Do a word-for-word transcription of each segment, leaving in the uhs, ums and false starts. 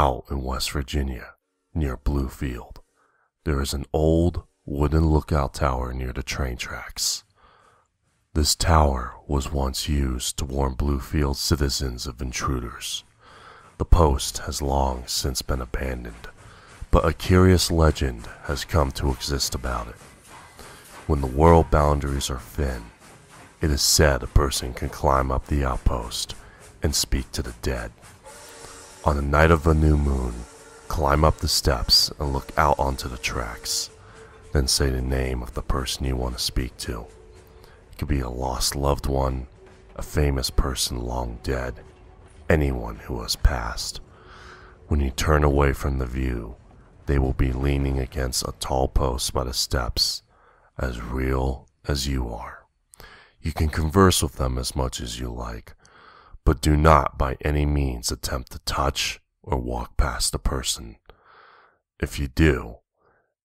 Out in West Virginia, near Bluefield, there is an old wooden lookout tower near the train tracks. This tower was once used to warn Bluefield citizens of intruders. The post has long since been abandoned, but a curious legend has come to exist about it. When the world boundaries are thin, it is said a person can climb up the outpost and speak to the dead. On the night of a new moon, climb up the steps and look out onto the tracks. Then say the name of the person you want to speak to. It could be a lost loved one, a famous person long dead, anyone who has passed. When you turn away from the view, they will be leaning against a tall post by the steps, as real as you are. You can converse with them as much as you like, but do not by any means attempt to touch or walk past the person. If you do,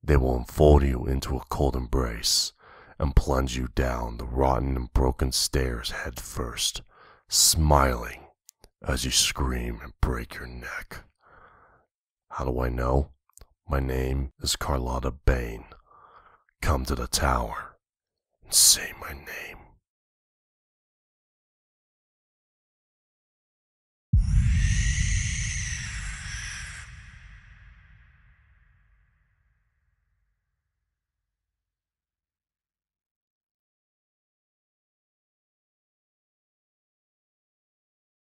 they will enfold you into a cold embrace and plunge you down the rotten and broken stairs head first, smiling as you scream and break your neck. How do I know? My name is Carlotta Bain. Come to the tower and say my name.